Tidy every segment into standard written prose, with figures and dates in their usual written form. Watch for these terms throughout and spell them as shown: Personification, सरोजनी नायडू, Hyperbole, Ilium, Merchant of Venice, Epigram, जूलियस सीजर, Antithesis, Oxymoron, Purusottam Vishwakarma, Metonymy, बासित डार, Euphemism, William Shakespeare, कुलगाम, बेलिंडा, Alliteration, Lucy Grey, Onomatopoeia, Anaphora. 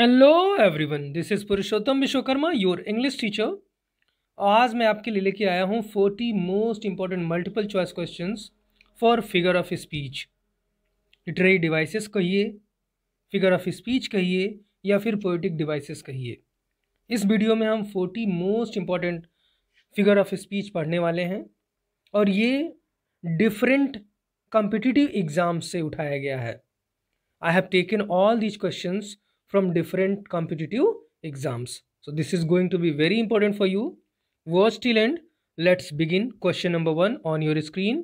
Hello everyone, this is Purushottam Vishwakarma your English teacher. आज मैं आपके लिए लेके आया हूँ 40 most important multiple choice questions for figure of speech. Literary devices कहिए, फिगर ऑफ स्पीच कहिए या फिर पोएटिक डिवाइसेस कहिए। इस वीडियो में हम 40 most important figure of speech पढ़ने वाले हैं और ये डिफरेंट कॉम्पिटिटिव एग्जाम से उठाया गया है। I have taken all these questions from different competitive exams, so this is going to be very important for you. Watch till end. Let's begin. Question number 1 on your screen.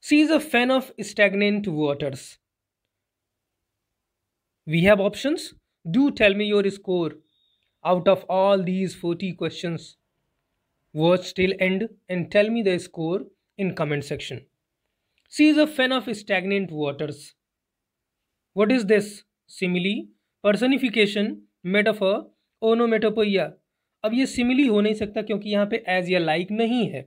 She is a fan of stagnant waters. We have options. Do tell me your score out of all these 40 questions. Watch till end and tell me the score in comment section. She is a fan of stagnant waters. What is this? Simile, personification, metaphor, onomatopoeia. अब ये simile हो नहीं सकता क्योंकि यहाँ पे as या like नहीं है।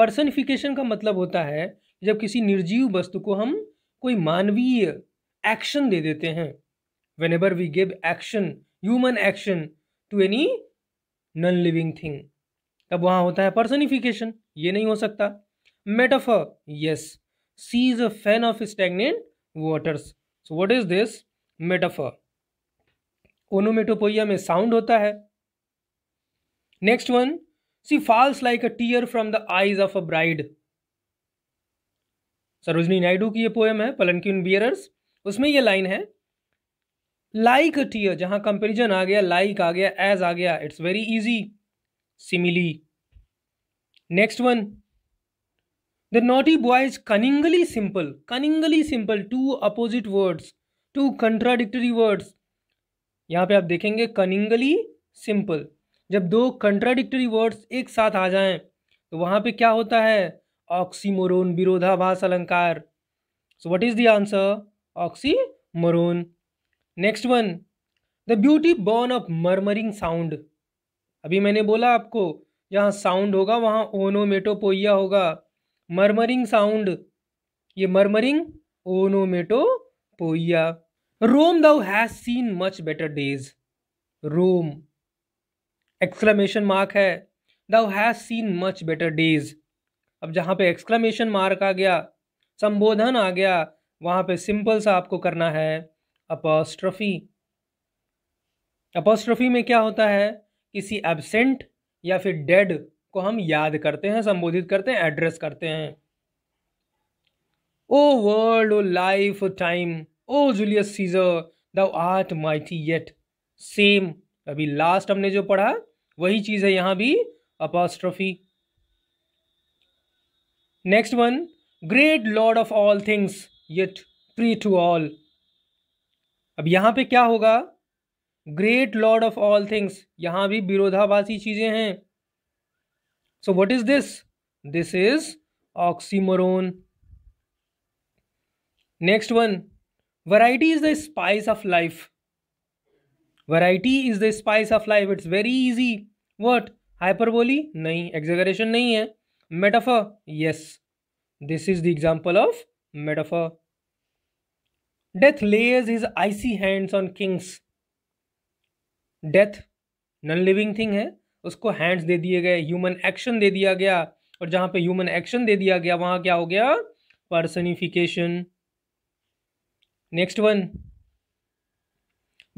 Personification का मतलब होता है जब किसी निर्जीव वस्तु को हम कोई मानवीय action दे देते हैं। Whenever we give action, human action to any non-living thing, तब वहाँ होता है personification। ये नहीं हो सकता। Metaphor, yes, she is a fan of stagnant waters. So what is this? Metaphor. Onomatopoeia में sound होता है। Next one, she falls like a tear from the eyes of a bride. सरोजनी नायडू की ये पोएम है पलंकिन बियरर्स, उसमें ये line है like a tear, जहाँ कंपेरिजन आ गया, like आ गया, as आ गया, it's very easy. Simile. Next one, the naughty boy is cunningly simple. Cunningly simple, two opposite words, two contradictory words. यहाँ पे आप देखेंगे cunningly simple, जब दो contradictory words एक साथ आ जाएं तो वहाँ पे क्या होता है? ऑक्सीमोरोन, विरोधाभास अलंकार। So what is the answer? Oxymoron. Next one, the beauty born of murmuring sound. अभी मैंने बोला आपको जहाँ sound होगा वहाँ ओनोमेटोपोइया होगा, मर्मरिंग साउंड, ये murmuring onomatopoeia. Rome thou has seen much better days. Rome, exclamation mark है, thou has seen much better days. अब जहाँ पे एक्सक्लेमेशन मार्क आ गया, संबोधन आ गया, वहाँ पे सिंपल सा आपको करना है अपॉस्ट्रॉफी। अपॉस्ट्रॉफी में क्या होता है? किसी एब्सेंट या फिर डेड को हम याद करते हैं, संबोधित करते हैं, एड्रेस करते हैं। O world, O life, O time, O जूलियस सीजर, thou art mighty yet. Same, अभी लास्ट हमने जो पढ़ा वही चीज है, यहां भी apostrophe. Next one, great lord of all things yet prey to all. अब यहां पे क्या होगा? Great lord of all things, यहां भी विरोधाभासी चीजें हैं। So what is this? This is oxymoron. Next one, variety is the spice of life. Variety is the spice of life. It's very easy. What? Hyperbole? नहीं, exaggeration नहीं है। Metaphor? Yes. This is the example of metaphor. Death lays his icy hands on kings. Death non-living thing है, उसको hands दे दिए गए, human action दे दिया गया और जहाँ पे ह्यूमन एक्शन दे दिया गया वहाँ क्या हो गया? Personification. Next one,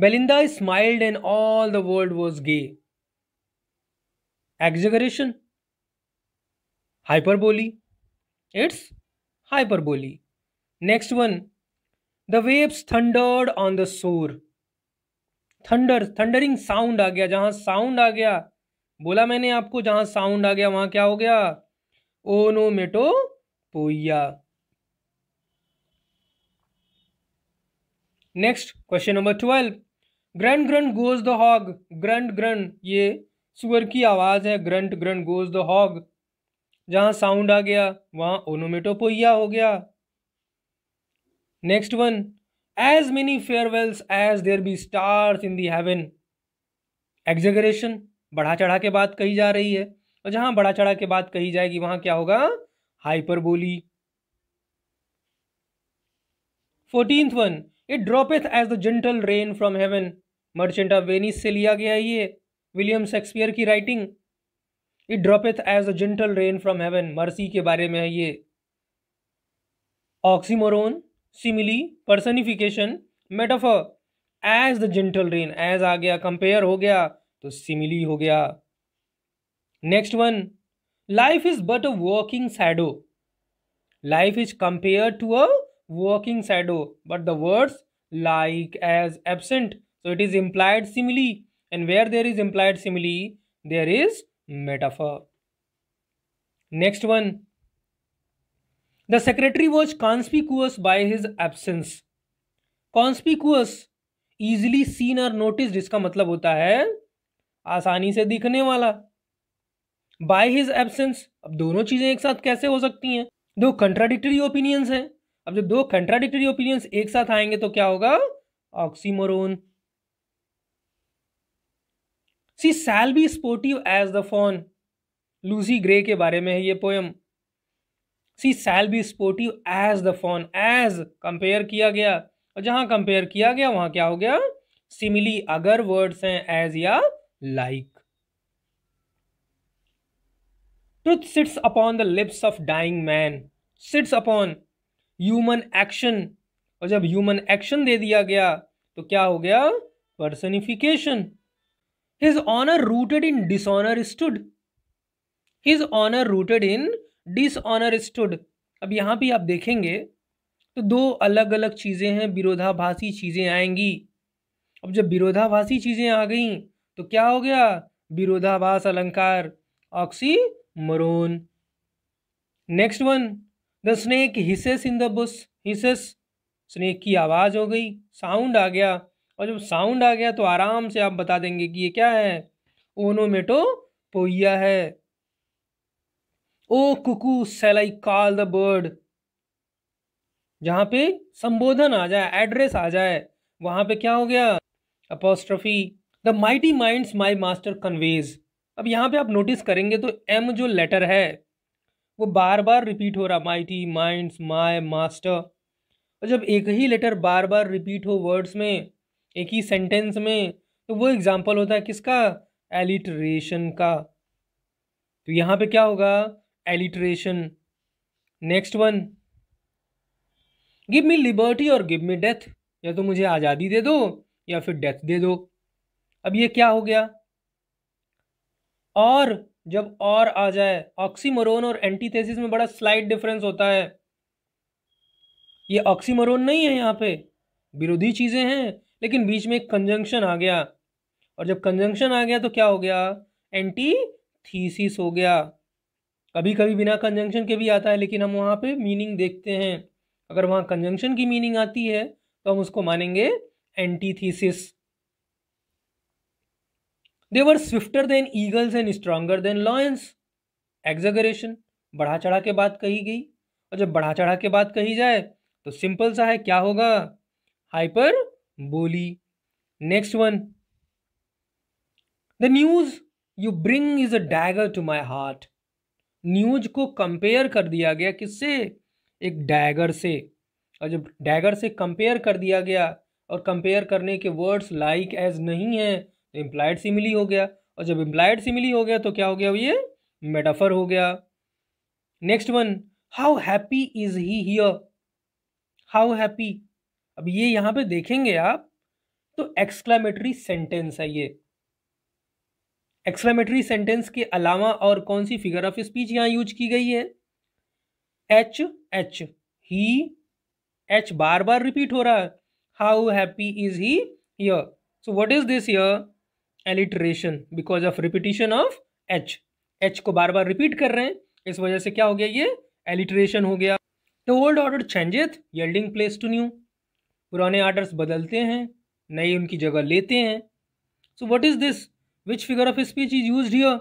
बेलिंडा smiled and all the world was gay. Exaggeration, hyperbole, it's hyperbole. Next one, the waves thundered on the shore. Thunder, thundering sound आ गया, जहाँ साउंड आ गया, बोला मैंने आपको जहाँ साउंड आ गया वहाँ क्या हो गया? Onomatopoeia. Next question number 12, grunt grunt goes the hog. Grunt grunt, ये सुअर की आवाज़ है, grunt grunt goes the hog, जहाँ साउंड आ गया वहाँ ओनोमेटोपोइया हो गया। Next one, as many farewells as there be stars in the heaven. exaggeration, बढ़ा चढ़ा के बात कही जा रही है और जहां बढ़ा चढ़ा के बात कही जाएगी वहां क्या होगा? Hyperbole. 14th one, it droppeth as the gentle rain from heaven, merchant of Venice से लिया गया ये, विलियम शेक्सपियर की writing. It droppeth as the gentle rain from heaven, mercy के बारे में है ये। Oxymoron, simile, personification, metaphor. As the gentle rain, as आ गया, कंपेयर हो गया तो सिमिली हो गया। Next one, life is but a walking shadow. Life is compare to a walking shadow, but the words like, as, absent, so it is implied simile, and where there is implied simile there is metaphor. Next one, the secretary was conspicuous by his absence. Conspicuous, easily seen और noticed, इसका मतलब होता है आसानी से दिखने वाला। Bye his absence, अब दोनों चीजें एक साथ कैसे हो सकती हैं? दो कंट्राडिक्टरी ओपिनियंस हैं, अब जब दो कंट्राडिक्टरी ओपिनियंस एक साथ आएंगे तो क्या होगा? Oxymoron. She shall be sportive as the fawn, Lucy Gray के बारे में है ये poem. She shall be sportive as the fawn, as compare किया गया, और जहां कंपेयर किया गया वहां क्या हो गया? सिमिली, अगर वर्ड्स हैं एज या like. Truth sits upon the lips of dying man, sits upon, human action, और जब human action दे दिया गया तो क्या हो गया? Personification। His honor rooted in dishonor stood, his honor rooted in dishonor stood। अब यहाँ पे आप देखेंगे तो दो अलग अलग चीज़ें हैं, विरोधाभासी चीज़ें आएंगी। अब जब विरोधाभासी चीज़ें आ गई तो क्या हो गया? विरोधाभास अलंकार, oxymoron. Next one, the snake hisses in the bush. Hisses, snake की आवाज़ हो गई, साउंड आ गया, और जब साउंड आ गया तो आराम से आप बता देंगे कि ये क्या है? ओनोमेटो पोइया है। O cuckoo shall I call the bird, जहाँ पे संबोधन आ जाए, एड्रेस आ जाए, वहाँ पे क्या हो गया? Apostrophe. The mighty minds my master conveys, अब यहाँ पे आप नोटिस करेंगे तो एम जो लेटर है वो बार बार रिपीट हो रहा, माइटी माइंड्स माय मास्टर, और जब एक ही लेटर बार बार रिपीट हो वर्ड्स में, एक ही सेंटेंस में, तो वो एग्जाम्पल होता है किसका? एलिटरेशन का। तो यहाँ पे क्या होगा? Alliteration. Next one, give me liberty और गिव मी डेथ, या तो मुझे आज़ादी दे दो या फिर डेथ दे दो। अब ये क्या हो गया? और जब और आ जाए, ऑक्सीमोरोन और एंटीथेसिस में बड़ा स्लाइट डिफरेंस होता है, ये ऑक्सीमोरोन नहीं है, यहाँ पे विरोधी चीज़ें हैं, लेकिन बीच में एक कंजंक्शन आ गया, और जब कंजंक्शन आ गया तो क्या हो गया? एंटीथीसिस हो गया। कभी कभी बिना कंजंक्शन के भी आता है, लेकिन हम वहाँ पे मीनिंग देखते हैं, अगर वहाँ कंजंक्शन की मीनिंग आती है तो हम उसको मानेंगे antithesis. They were swifter than eagles and stronger than lions, exaggeration, बढ़ा चढ़ा के बात कही गई, और जब बढ़ा चढ़ा के बात कही जाए तो सिंपल सा है, क्या होगा? Hyperbole. Next one, the news you bring is a dagger to my heart. News को कंपेयर कर दिया गया किससे? एक डैगर से, और जब डैगर से कंपेयर कर दिया गया, और कंपेयर करने के वर्ड्स लाइक, एज नहीं है, इम्प्लाइड सिमिली हो गया, और जब इम्प्लाइड सिमिली हो गया तो क्या हो गया? ये मेटाफर हो गया। Next one, how happy is he here. How happy, अब ये यहाँ पे देखेंगे आप तो एक्सक्लेमेटरी सेंटेंस है ये। एक्सक्लेमेटरी सेंटेंस के अलावा और कौन सी फिगर ऑफ स्पीच यहाँ यूज की गई है? एच एच, ही, एच बार बार रिपीट हो रहा है। How happy is he here, so what is this here? Alliteration, because of repetition of H. H को बार बार रिपीट कर रहे हैं, इस वजह से क्या हो गया? ये एलिटरेशन हो गया। The old order changeth yielding place to new, पुराने ऑर्डर्स बदलते हैं, नए उनकी जगह लेते हैं। So what is this? Which figure of speech is used here?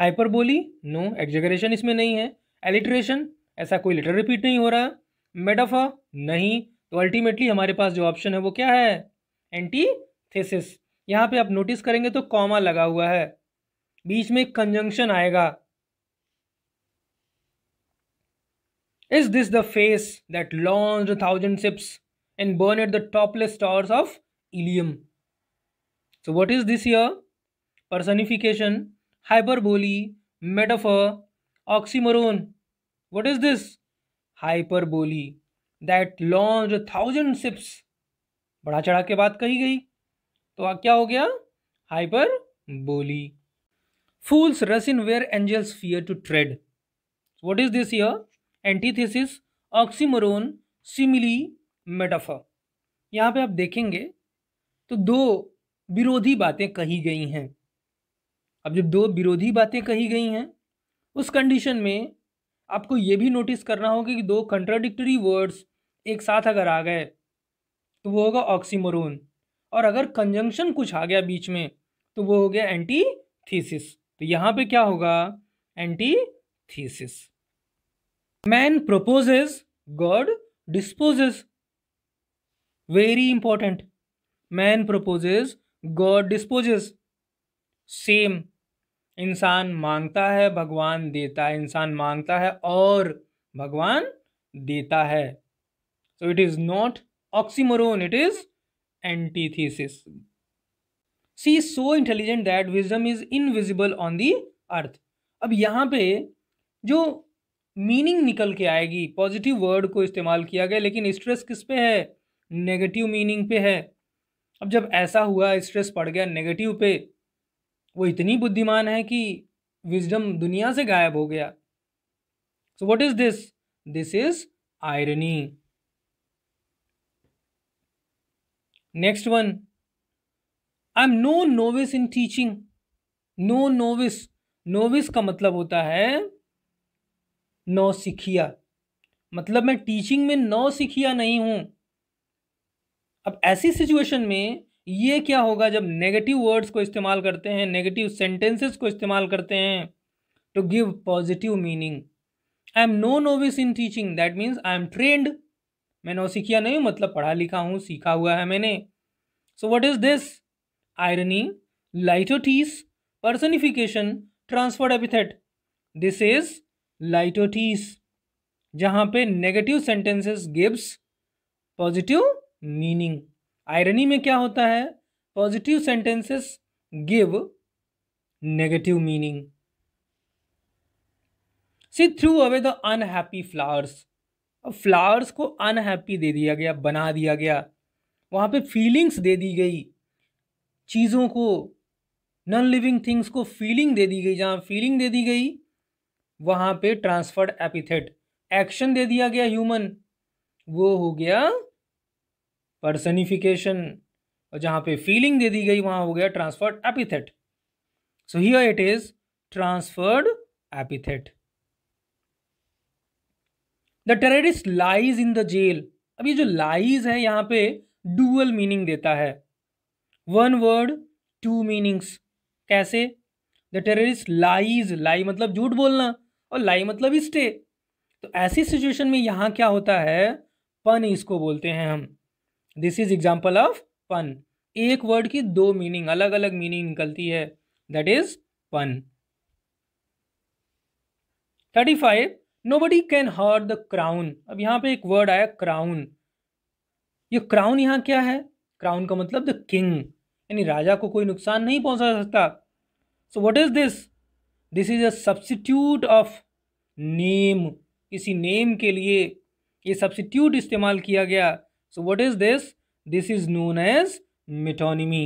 Hyperbole, no, exaggeration इसमें नहीं है। एलिटरेशन, ऐसा कोई लेटर रिपीट नहीं हो रहा। मेटाफर, नहीं, तो अल्टीमेटली हमारे पास जो ऑप्शन है वो क्या है? एंटीथेसिस। यहाँ पे आप नोटिस करेंगे तो कॉमा लगा हुआ है, बीच में कंजंक्शन आएगा। Is this the face that launched 1000 ships, and burn at the topless towers of Ilium. So what is this here? Personification, hyperbole, metaphor, oxymoron. What is this? Hyperbole that launched 1,000 ships. बड़ा चढ़ा के बात कही गई, तो क्या हो गया? Hyperbole. Fools rush in where angels fear to tread. What is this here? Antithesis, oxymoron, simile, metaphor. यहाँ पे आप देखेंगे तो दो विरोधी बातें कही गई हैं. अब जब दो विरोधी बातें कही गई हैं उस कंडीशन में आपको ये भी नोटिस करना होगा कि दो कंट्राडिक्टरी वर्ड्स एक साथ अगर आ गए तो वो होगा ऑक्सीमोरोन, और अगर कंजंक्शन कुछ आ गया बीच में तो वो हो गया एंटी थीसिस. तो यहाँ पे क्या होगा? Antithesis. Man proposes, God disposes. Very important. Man proposes, God disposes. Same, इंसान मांगता है भगवान देता है, इंसान मांगता है और भगवान देता है. So it is not oxymoron, it is antithesis. She is so intelligent that wisdom is invisible on the earth. अब यहाँ पे जो मीनिंग निकल के आएगी, पॉजिटिव वर्ड को इस्तेमाल किया गया लेकिन स्ट्रेस किस पे है? नेगेटिव मीनिंग पे है. अब जब ऐसा हुआ, स्ट्रेस पड़ गया नेगेटिव पे, वो इतनी बुद्धिमान है कि विजडम दुनिया से गायब हो गया. So what is this? This is irony. Next one, I am no novice in teaching. No novice. Novice का मतलब होता है नौसिखिया. मतलब मैं टीचिंग में नौसिखिया नहीं हूँ. अब ऐसी सिचुएशन में ये क्या होगा? जब नेगेटिव वर्ड्स को इस्तेमाल करते हैं, नेगेटिव सेंटेंसेस को इस्तेमाल करते हैं to give positive meaning. I am no novice in teaching, that means I am trained. मैं नौसिखिया नहीं हूँ, मतलब पढ़ा लिखा हूँ, सीखा हुआ है मैंने. So what is this? Irony, litotes, personification, transferred epithet. This is litotes, जहाँ पे negative sentences gives positive meaning. Irony में क्या होता है? Positive sentences give negative meaning. She threw away the unhappy flowers. अब फ्लावर्स को अनहैप्पी दे दिया गया, बना दिया गया, वहाँ पे फीलिंग्स दे दी गई, चीज़ों को, नॉन लिविंग थिंग्स को फीलिंग दे दी गई. जहाँ फीलिंग दे दी गई वहाँ पे ट्रांसफर्ड एपिथेट, एक्शन दे दिया गया ह्यूमन, वो हो गया पर्सनिफिकेशन, और जहाँ पे फीलिंग दे दी गई वहाँ हो गया transferred epithet. So here it is transferred epithet. The terrorist lies in the jail. अब ये जो लाइज है यहाँ पे डुअल मीनिंग देता है. One word two meanings. कैसे? द टेररिस्ट लाइज, लाई मतलब झूठ बोलना और लाई मतलब स्टे. तो ऐसी सिचुएशन में यहाँ क्या होता है? पन, इसको बोलते हैं हम. दिस इज एग्जाम्पल ऑफ पन. एक वर्ड की दो मीनिंग, अलग अलग मीनिंग निकलती है, दैट इज पन. 35. Nobody can hurt the crown. अब यहाँ पे एक वर्ड आया crown. ये crown यहाँ क्या है? crown का मतलब the king, यानी राजा को कोई नुकसान नहीं पहुँचा सकता. So what is this? This is a substitute of name. किसी name के लिए ये substitute इस्तेमाल किया गया. So what is this? This is known as metonymy.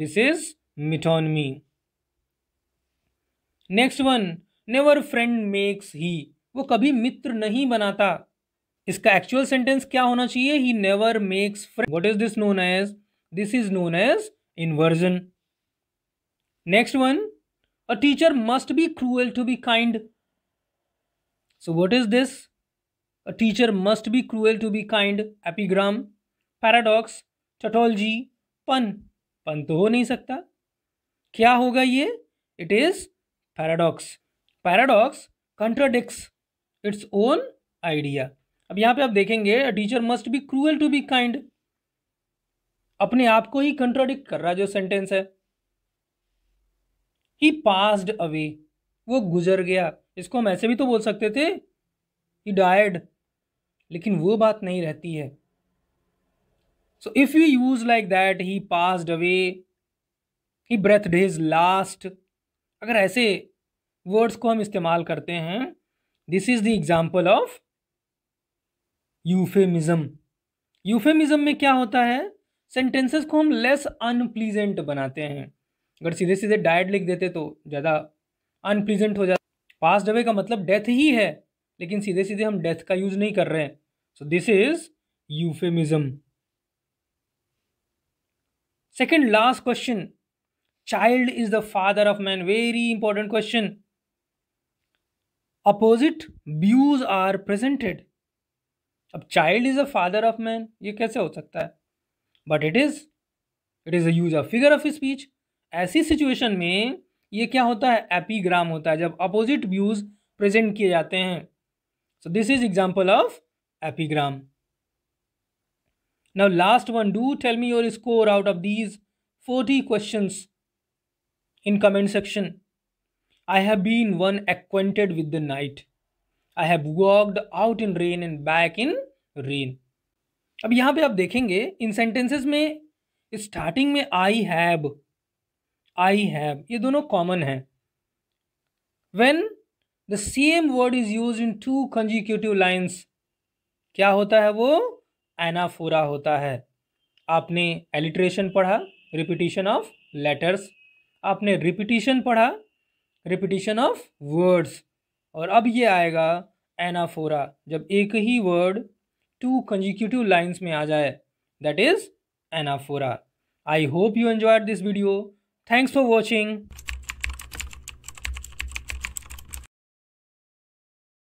This is metonymy. Next one, never friend makes he. वो कभी मित्र नहीं बनाता. इसका एक्चुअल सेंटेंस क्या होना चाहिए? He never makes friend. What is this known as? This is known as inversion. Next one, a teacher must be cruel to be kind. So what is this? A teacher must be cruel to be kind. Epigram, paradox, tautology, pun. Pun तो हो नहीं सकता. क्या होगा ये? It is paradox. Paradox contradicts its own idea. अब यहाँ पे आप देखेंगे teacher must be cruel to be kind, अपने आप को ही कंट्राडिक्ट कर रहा जो सेंटेंस है. ही पास्ड अवे, वो गुजर गया. इसको हम ऐसे भी तो बोल सकते थे, ही डायड, लेकिन वो बात नहीं रहती है. So if we use like that, he passed away, he breathed his last, अगर ऐसे वर्ड्स को हम इस्तेमाल करते हैं, this is the example of euphemism. Euphemism में क्या होता है, सेंटेंसेस को हम लेस अनप्लीजेंट बनाते हैं। अगर सीधे सीधे डाइड लिख देते तो ज़्यादा अनप्लीजेंट हो जाता। पास्ट अवे का मतलब डेथ ही है, लेकिन सीधे सीधे हम डेथ का यूज नहीं कर रहे हैं। So this is euphemism. Second last question, child is the father of man, very important question. Opposite views are presented. अब child is the father of man, ये कैसे हो सकता है? But it is a use of figure of speech. ऐसी situation में ये क्या होता है, एपिग्राम होता है, जब अपोजिट व्यूज प्रेजेंट किए जाते हैं। So this is example of epigram. Now last one, do tell me your score out of these 40 questions in comment section. I have been one acquainted with the night, I have walked out in rain and back in rain. अब यहाँ पे आप देखेंगे इन sentences में starting में I have ये दोनों कॉमन हैं। When the same word is used in two consecutive lines, क्या होता है वो? एनाफोरा होता है। आपने एलिट्रेशन पढ़ा, रिपीटिशन ऑफ लेटर्स, आपने रिपीटिशन पढ़ा, रिपीटिशन ऑफ वर्ड्स, और अब ये आएगा एनाफोरा, जब एक ही वर्ड टू कंसेक्यूटिव लाइन्स में आ जाए, that is anaphora. I hope you enjoyed this video. Thanks for watching.